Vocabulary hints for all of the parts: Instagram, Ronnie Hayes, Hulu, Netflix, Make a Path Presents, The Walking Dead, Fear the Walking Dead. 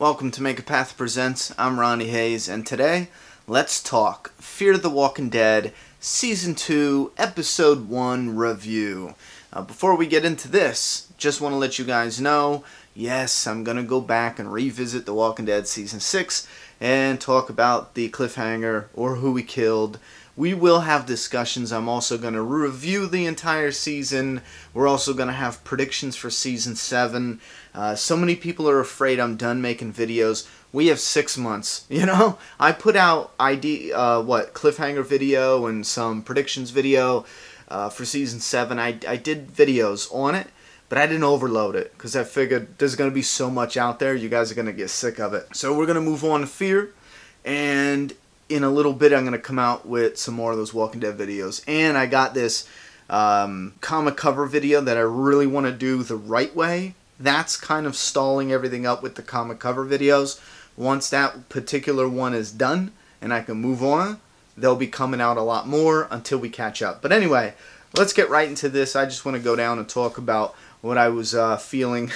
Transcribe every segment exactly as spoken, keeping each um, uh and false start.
Welcome to Make a Path Presents. I'm Ronnie Hayes, and today let's talk Fear the Walking Dead Season two Episode one Review. Uh, before we get into this, just want to let you guys know, yes, I'm going to go back and revisit The Walking Dead Season six and talk about the cliffhanger or who we killed. We will have discussions. I'm also going to review the entire season. We're also going to have predictions for Season seven. Uh, so many people are afraid I'm done making videos. We have six months, you know? I put out ID, uh, what, cliffhanger video and some predictions video uh, for Season seven. I, I did videos on it, but I didn't overload it because I figured there's going to be so much out there, you guys are going to get sick of it. So we're going to move on to Fear, and in a little bit I'm going to come out with some more of those Walking Dead videos. And I got this um, comic cover video that I really want to do the right way. That's kind of stalling everything up with the comic cover videos. Once that particular one is done and I can move on, they'll be coming out a lot more until we catch up. But anyway, let's get right into this. I just want to go down and talk about what I was uh, feeling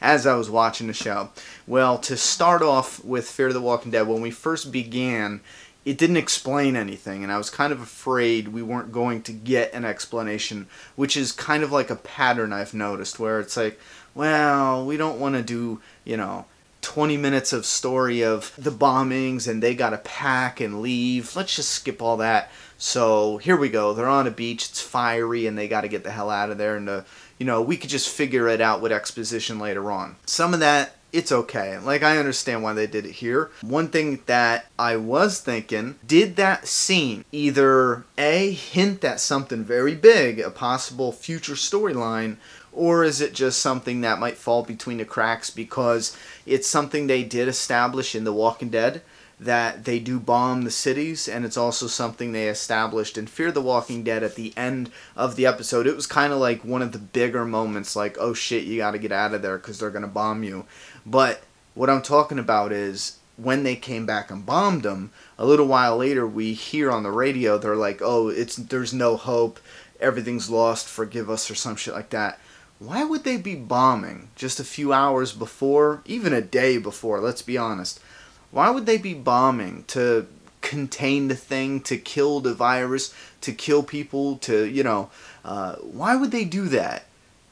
as I was watching the show. Well, to start off with Fear the Walking Dead, when we first began, it didn't explain anything, and I was kind of afraid we weren't going to get an explanation, which is kind of like a pattern I've noticed, where it's like, well, we don't want to do, you know, twenty minutes of story of the bombings and they got to pack and leave. Let's just skip all that. So here we go. They're on a beach. It's fiery and they got to get the hell out of there. And, the, you know, we could just figure it out with exposition later on. Some of that, it's okay. Like, I understand why they did it here. One thing that I was thinking, did that scene either A, hint at something very big, a possible future storyline, or is it just something that might fall between the cracks because it's something they did establish in The Walking Dead, that they do bomb the cities, and it's also something they established in Fear the Walking Dead at the end of the episode. It was kind of like one of the bigger moments, like, oh shit, you gotta get out of there because they're gonna bomb you. But what I'm talking about is when they came back and bombed them, a little while later we hear on the radio, they're like, oh, it's there's no hope, everything's lost, forgive us, or some shit like that. Why would they be bombing just a few hours before, even a day before, let's be honest? Why would they be bombing to contain the thing, to kill the virus, to kill people, to, you know, uh, why would they do that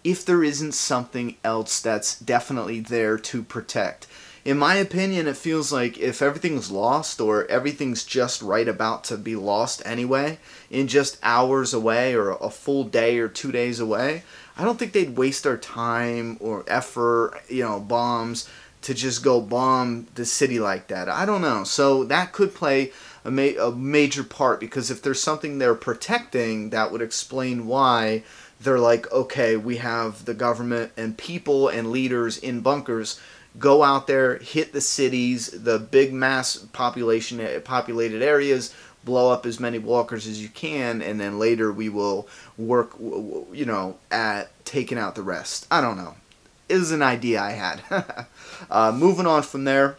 if there isn't something else that's definitely there to protect? In my opinion, it feels like if everything's lost or everything's just right about to be lost anyway, in just hours away or a full day or two days away, I don't think they'd waste their time or effort, you know, bombs, to just go bomb the city like that. I don't know. So that could play a, ma a major part, because if there's something they're protecting, that would explain why they're like, okay, we have the government and people and leaders in bunkers, go out there, hit the cities, the big mass population, populated areas, blow up as many walkers as you can, and then later we will work, you know, at taking out the rest. I don't know. Is an idea I had. uh, moving on from there,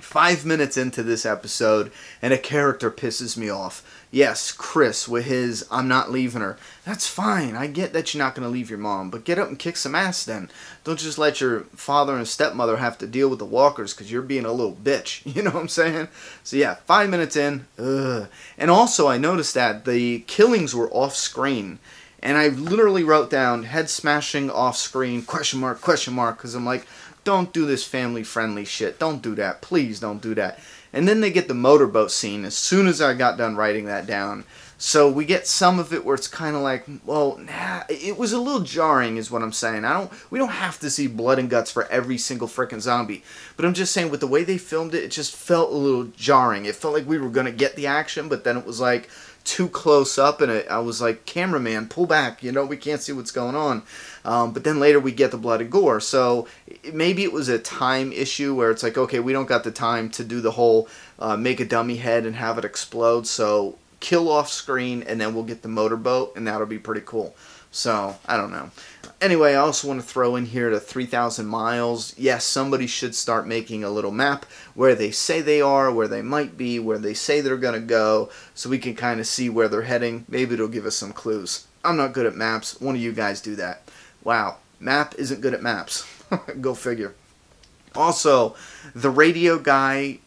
five minutes into this episode, and a character pisses me off. Yes, Chris with his, I'm not leaving her. That's fine. I get that you're not going to leave your mom, but get up and kick some ass then. Don't just let your father and stepmother have to deal with the walkers because you're being a little bitch. You know what I'm saying? So yeah, five minutes in. Ugh. And also I noticed that the killings were off screen. And I literally wrote down head smashing off screen, question mark, question mark, because I'm like, don't do this family friendly shit. Don't do that. Please don't do that. And then they get the motorboat scene as soon as I got done writing that down. So we get some of it where it's kind of like, well, nah, it was a little jarring is what I'm saying. I don't, we don't have to see blood and guts for every single frickin' zombie. But I'm just saying with the way they filmed it, it just felt a little jarring. It felt like we were going to get the action, but then it was like too close up, and it, I was like, cameraman, pull back, you know, we can't see what's going on. Um, but then later we get the blood and gore, so it, maybe it was a time issue where it's like, okay, we don't got the time to do the whole uh, make a dummy head and have it explode, so kill off screen, and then we'll get the motorboat, and that'll be pretty cool. So, I don't know. Anyway, I also want to throw in here the three thousand miles. Yes, somebody should start making a little map where they say they are, where they might be, where they say they're going to go, so we can kind of see where they're heading. Maybe it'll give us some clues. I'm not good at maps. One of you guys do that. Wow, map isn't good at maps. Go figure. Also, the radio guy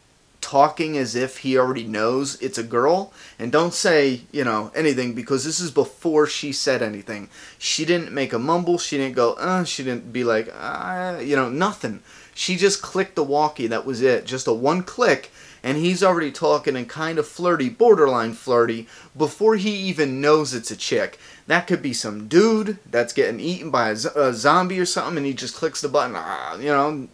talking as if he already knows it's a girl, and don't say, you know, anything, because this is before she said anything. She didn't make a mumble, she didn't go, uh, she didn't be like, uh, you know, nothing. She just clicked the walkie, that was it, just a one click, and he's already talking and kind of flirty, borderline flirty, before he even knows it's a chick. That could be some dude that's getting eaten by a, a zombie or something, and he just clicks the button, uh, you know,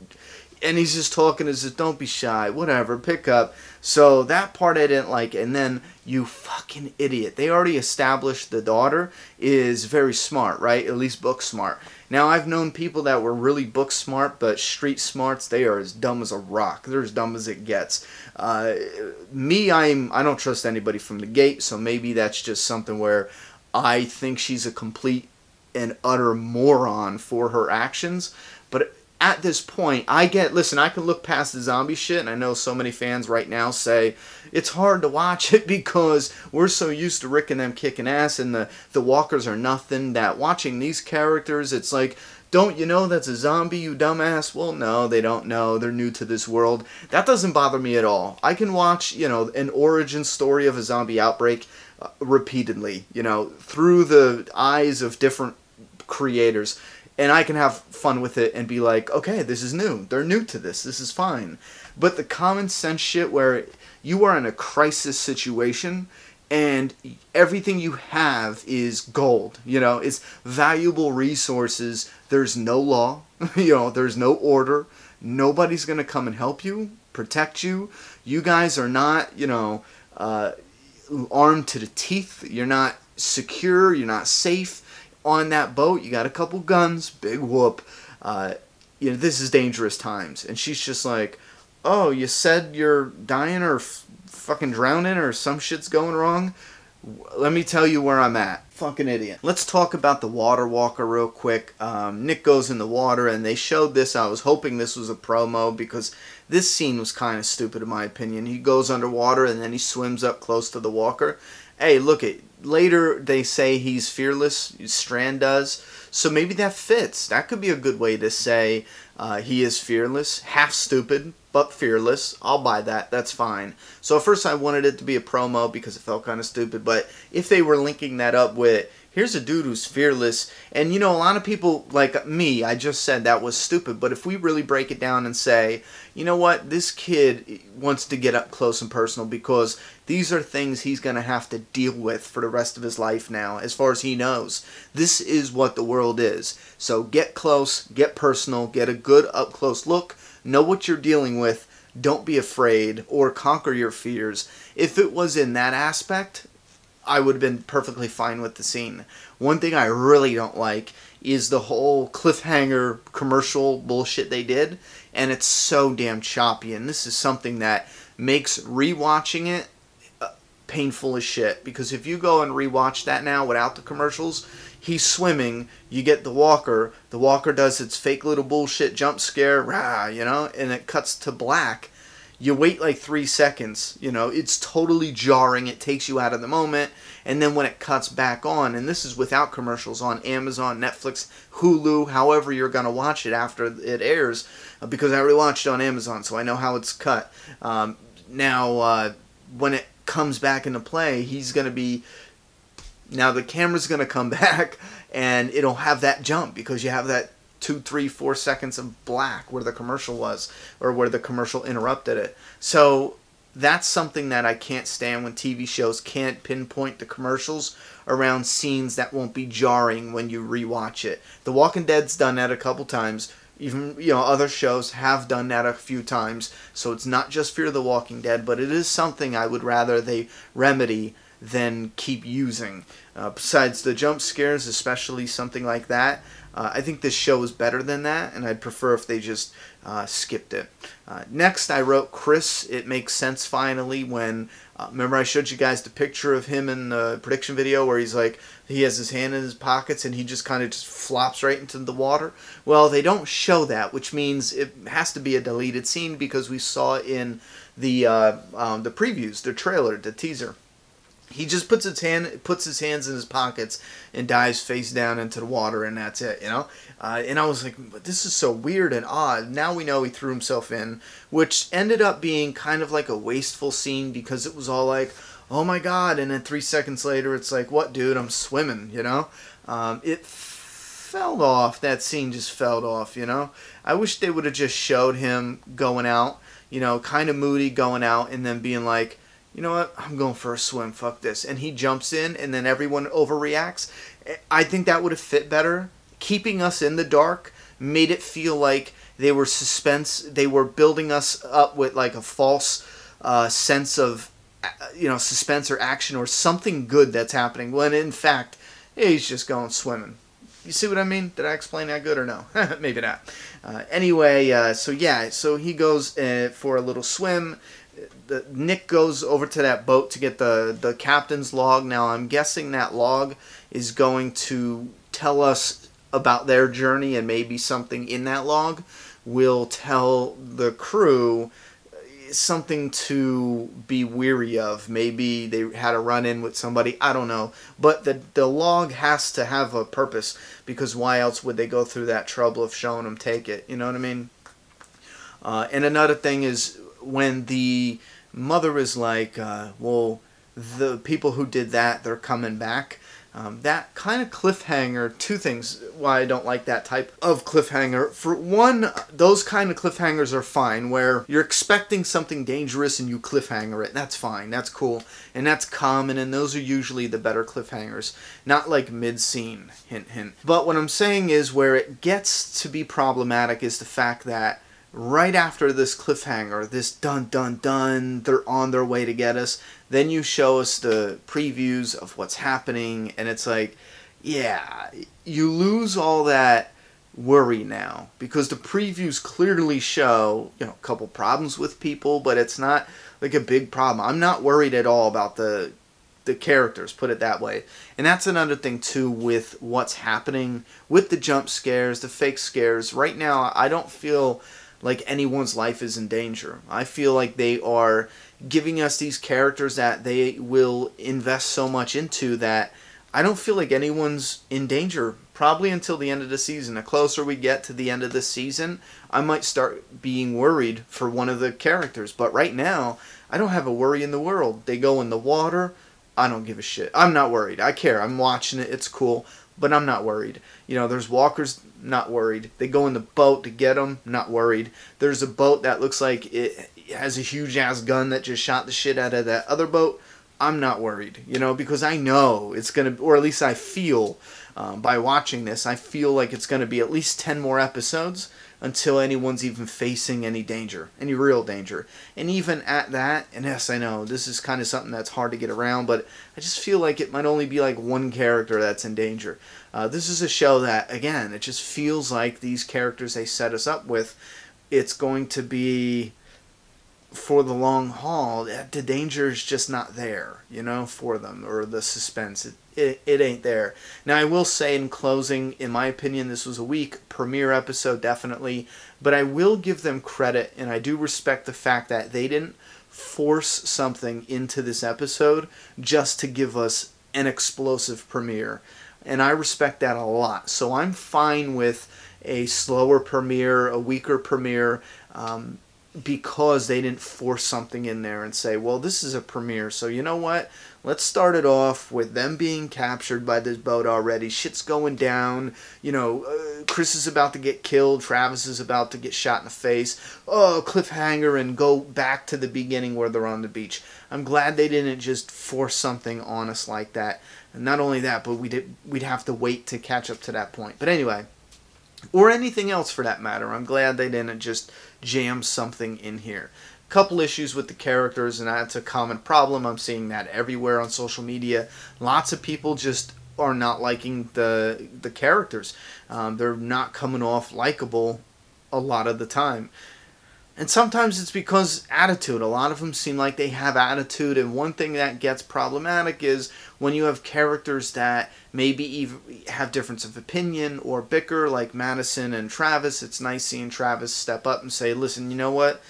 and he's just talking as if, don't be shy, whatever, pick up. So that part I didn't like. And then, you fucking idiot. They already established the daughter is very smart, right? At least book smart. Now, I've known people that were really book smart, but street smarts, they are as dumb as a rock. They're as dumb as it gets. Uh, me, I'm, I don't trust anybody from the gate, so maybe that's just something where I think she's a complete and utter moron for her actions. But at this point, I get, listen, I can look past the zombie shit, and I know so many fans right now say, it's hard to watch it because we're so used to Rick and them kicking ass, and the, the walkers are nothing, that watching these characters, it's like, don't you know that's a zombie, you dumbass? Well, no, they don't know. They're new to this world. That doesn't bother me at all. I can watch, you know, an origin story of a zombie outbreak uh, repeatedly, you know, through the eyes of different creators. And I can have fun with it and be like, okay, this is new. They're new to this. This is fine. But the common sense shit where you are in a crisis situation and everything you have is gold. You know, it's valuable resources. There's no law. You know, there's no order. Nobody's going to come and help you, protect you. You guys are not, you know, uh, armed to the teeth. You're not secure. You're not safe. On that boat, you got a couple guns, big whoop. Uh, you know, this is dangerous times. And she's just like, oh, you said you're dying or f fucking drowning or some shit's going wrong? Let me tell you where I'm at. Fucking idiot. Let's talk about the water walker real quick. Um, Nick goes in the water and they showed this. I was hoping this was a promo because this scene was kind of stupid in my opinion. He goes underwater and then he swims up close to the walker. Hey, look at later they say he's fearless, Strand does, so maybe that fits. That could be a good way to say uh, he is fearless, half stupid, but fearless. I'll buy that, that's fine. So at first I wanted it to be a promo because it felt kind of stupid, but if they were linking that up with, here's a dude who's fearless, and you know, a lot of people, like me, I just said that was stupid, but if we really break it down and say, you know what, this kid wants to get up close and personal because these are things he's going to have to deal with for the rest of his life now, as far as he knows. This is what the world is. So get close, get personal, get a good up-close look, know what you're dealing with, don't be afraid, or conquer your fears. If it was in that aspect, I would have been perfectly fine with the scene. One thing I really don't like is the whole cliffhanger commercial bullshit they did, and it's so damn choppy, and this is something that makes rewatching it painful as shit, because if you go and rewatch that now without the commercials, he's swimming, you get the walker, the walker does its fake little bullshit jump scare, rah, you know, and it cuts to black. You wait like three seconds, you know, it's totally jarring, it takes you out of the moment, and then when it cuts back on, and this is without commercials on Amazon, Netflix, Hulu, however you're going to watch it after it airs, because I already watched it on Amazon, so I know how it's cut. Um, now, uh, when it comes back into play, he's going to be, now the camera's going to come back and it'll have that jump because you have that two, three, four seconds of black where the commercial was or where the commercial interrupted it. So that's something that I can't stand when T V shows can't pinpoint the commercials around scenes that won't be jarring when you rewatch it. The Walking Dead's done that a couple times. Even, you know, other shows have done that a few times, so it's not just Fear the Walking Dead, but it is something I would rather they remedy than keep using. Uh, besides the jump scares, especially something like that, uh, I think this show is better than that, and I'd prefer if they just uh, skipped it. Uh, next, I wrote Chris. It makes sense finally when, uh, remember I showed you guys the picture of him in the prediction video where he's like, he has his hand in his pockets and he just kind of just flops right into the water. Well, they don't show that, which means it has to be a deleted scene because we saw in the uh, um, the previews, the trailer, the teaser. He just puts his hand, puts his hands in his pockets and dives face down into the water, and that's it, you know? Uh, and I was like, but this is so weird and odd. Now we know he threw himself in, which ended up being kind of like a wasteful scene because it was all like, oh my God, and then three seconds later it's like, what, dude, I'm swimming, you know? Um, it fell off. That scene just fell off, you know? I wish they would have just showed him going out, you know, kind of moody going out and then being like, you know what, I'm going for a swim, fuck this. And he jumps in, and then everyone overreacts. I think that would have fit better. Keeping us in the dark made it feel like they were suspense, they were building us up with like a false uh, sense of, you know, suspense or action or something good that's happening, when in fact, he's just going swimming. You see what I mean? Did I explain that good or no? Maybe not. Uh, anyway, uh, so yeah, so he goes uh, for a little swim. The, Nick goes over to that boat to get the, the captain's log. Now, I'm guessing that log is going to tell us about their journey, and maybe something in that log will tell the crew something to be weary of. Maybe they had a run-in with somebody. I don't know. But the, the log has to have a purpose, because why else would they go through that trouble of showing them take it? You know what I mean? Uh, and another thing is, when the mother is like, uh, well, the people who did that, they're coming back. Um, that kind of cliffhanger, two things why I don't like that type of cliffhanger. For one, those kind of cliffhangers are fine, where you're expecting something dangerous and you cliffhanger it. That's fine. That's cool. And that's common, and those are usually the better cliffhangers. Not like mid-scene, hint, hint. But what I'm saying is, where it gets to be problematic is the fact that right after this cliffhanger, this dun dun dun, they're on their way to get us, then you show us the previews of what's happening, and it's like, yeah, you lose all that worry now, because the previews clearly show, you know, a couple problems with people, but it's not like a big problem. I'm not worried at all about the the characters, put it that way. And that's another thing too with what's happening with the jump scares, the fake scares. Right now, I don't feel like anyone's life is in danger. I feel like they are giving us these characters that they will invest so much into that I don't feel like anyone's in danger, probably until the end of the season. The closer we get to the end of the season, I might start being worried for one of the characters. But right now, I don't have a worry in the world. They go in the water, I don't give a shit. I'm not worried. I care. I'm watching it. It's cool. But I'm not worried. You know, there's walkers, not worried. They go in the boat to get them, not worried. There's a boat that looks like it has a huge-ass gun that just shot the shit out of that other boat. I'm not worried, you know, because I know it's going to, or at least I feel, um, by watching this, I feel like it's going to be at least ten more episodes until anyone's even facing any danger, any real danger. And even at that, and yes, I know, this is kind of something that's hard to get around, but I just feel like it might only be like one character that's in danger. Uh, this is a show that, again, it just feels like these characters they set us up with, it's going to be for the long haul. The danger is just not there, you know, for them, or the suspense. It, it, it ain't there. Now, I will say in closing, in my opinion, this was a weak premiere episode, definitely, but I will give them credit, and I do respect the fact that they didn't force something into this episode just to give us an explosive premiere. And I respect that a lot. So I'm fine with a slower premiere, a weaker premiere, um, because they didn't force something in there and say, well, this is a premiere, so you know what? Let's start it off with them being captured by this boat already. Shit's going down. You know, uh, Chris is about to get killed. Travis is about to get shot in the face. Oh, cliffhanger, and go back to the beginning where they're on the beach. I'm glad they didn't just force something on us like that. And not only that, but we did, we'd have to wait to catch up to that point. But anyway, or anything else for that matter. I'm glad they didn't just jam something in here. Couple issues with the characters, and that's a common problem. I'm seeing that everywhere on social media. Lots of people just are not liking the, the characters. Um, they're not coming off likable a lot of the time. And sometimes it's because attitude. A lot of them seem like they have attitude, and one thing that gets problematic is when you have characters that maybe even have difference of opinion or bicker like Madison and Travis. It's nice seeing Travis step up and say, listen, you know what?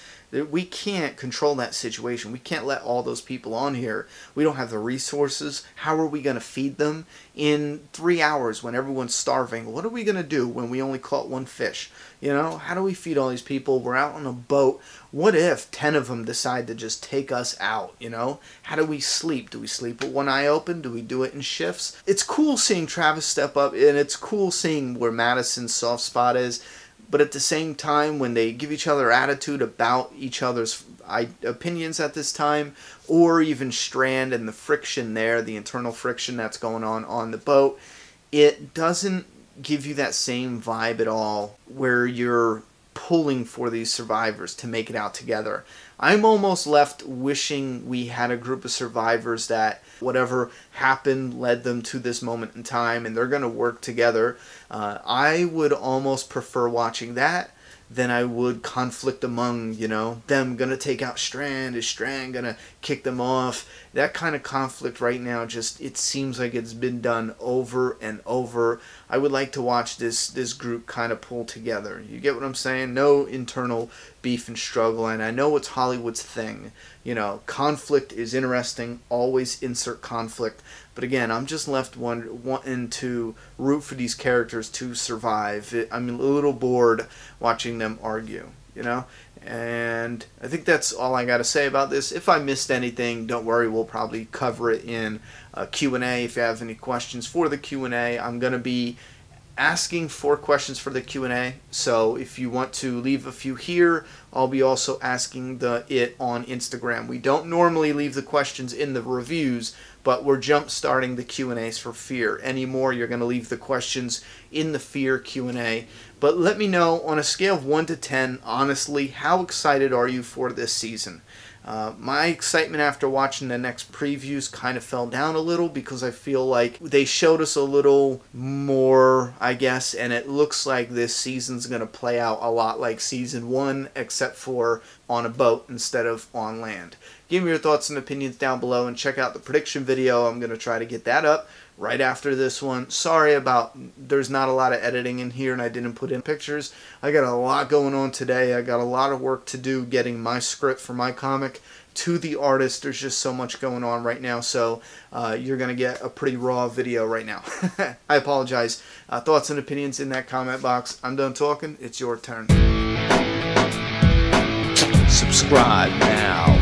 We can't control that situation. We can't let all those people on here. We don't have the resources. How are we going to feed them in three hours when everyone's starving? What are we going to do when we only caught one fish? You know, how do we feed all these people? We're out on a boat. What if ten of them decide to just take us out, you know? How do we sleep? Do we sleep with one eye open? Do we do it in shifts? It's cool seeing Travis step up, and it's cool seeing where Madison's soft spot is. But at the same time, when they give each other attitude about each other's opinions at this time, or even Strand and the friction there, the internal friction that's going on on the boat, it doesn't give you that same vibe at all where you're pulling for these survivors to make it out together. I'm almost left wishing we had a group of survivors that whatever happened led them to this moment in time and they're going to work together. Uh, I would almost prefer watching that than I would conflict among, you know, them going to take out Strand. Is Strand going to kick them off? That kind of conflict right now, just it seems like it's been done over and over. I would like to watch this this group kind of pull together. You get what I'm saying? No internal beef and struggle, and I know it's Hollywood's thing. You know, conflict is interesting. Always insert conflict. But again, I'm just left one, wanting to root for these characters to survive. I'm a little bored watching them argue, you know? And I think that's all I got to say about this. If I missed anything, don't worry. We'll probably cover it in a Q and A. If you have any questions for the Q and A, I'm going to be asking for questions for the Q and A. So if you want to leave a few here, I'll be also asking the it on Instagram. We don't normally leave the questions in the reviews, but we're jump-starting the Q and A's for Fear. Anymore, you're going to leave the questions in the Fear Q and A. But let me know, on a scale of one to ten, honestly, how excited are you for this season? Uh, my excitement after watching the next previews kind of fell down a little because I feel like they showed us a little more, I guess, and it looks like this season's going to play out a lot like season one, except for on a boat instead of on land. Give me your thoughts and opinions down below, and check out the prediction video. I'm going to try to get that up right after this one. Sorry about, there's not a lot of editing in here and I didn't put in pictures. I got a lot going on today. I got a lot of work to do getting my script for my comic to the artist. There's just so much going on right now, so uh, you're going to get a pretty raw video right now. I apologize. Uh, thoughts and opinions in that comment box. I'm done talking. It's your turn. Subscribe now.